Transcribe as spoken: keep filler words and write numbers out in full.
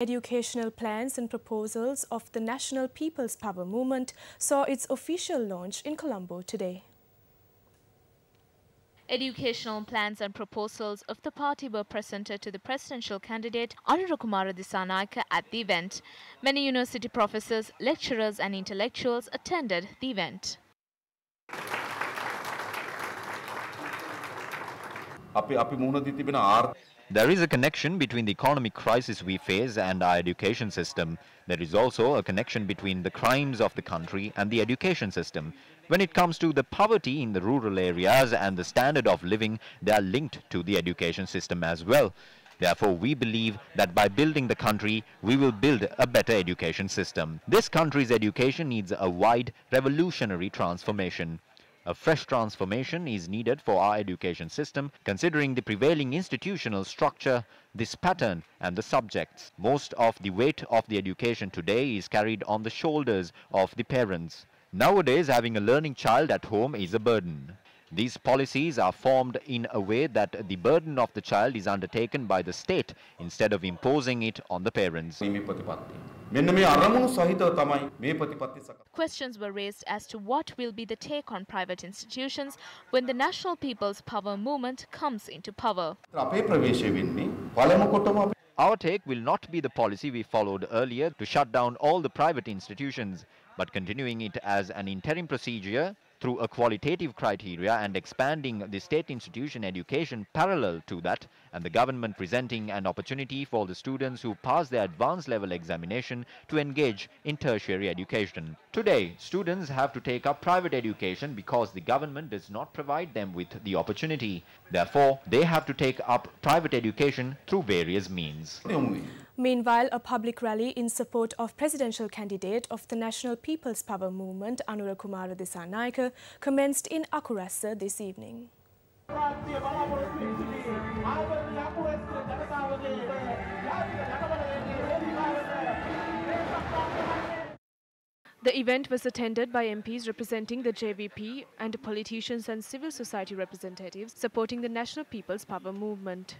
Educational plans and proposals of the National People's Power Movement saw its official launch in Colombo today. Educational plans and proposals of the party were presented to the presidential candidate Anura Kumara Dissanayake at the event. Many university professors, lecturers and intellectuals attended the event. There is a connection between the economic crisis we face and our education system. There is also a connection between the crimes of the country and the education system. When it comes to the poverty in the rural areas and the standard of living, they are linked to the education system as well. Therefore, we believe that by building the country, we will build a better education system. This country's education needs a wide, revolutionary transformation. A fresh transformation is needed for our education system, considering the prevailing institutional structure, this pattern and the subjects. Most of the weight of the education today is carried on the shoulders of the parents. Nowadays, having a learning child at home is a burden. These policies are formed in a way that the burden of the child is undertaken by the state instead of imposing it on the parents. Questions were raised as to what will be the take on private institutions when the National People's Power Movement comes into power. Our take will not be the policy we followed earlier to shut down all the private institutions, but continuing it as an interim procedure through a qualitative criteria and expanding the state institution education parallel to that, and the government presenting an opportunity for the students who pass their advanced level examination to engage in tertiary education. Today, students have to take up private education because the government does not provide them with the opportunity. Therefore, they have to take up private education through various means. Meanwhile, a public rally in support of presidential candidate of the National People's Power Movement, Anura Kumara Dissanayake, commenced in Akurasa this evening. The event was attended by M Ps representing the J V P and politicians and civil society representatives supporting the National People's Power Movement.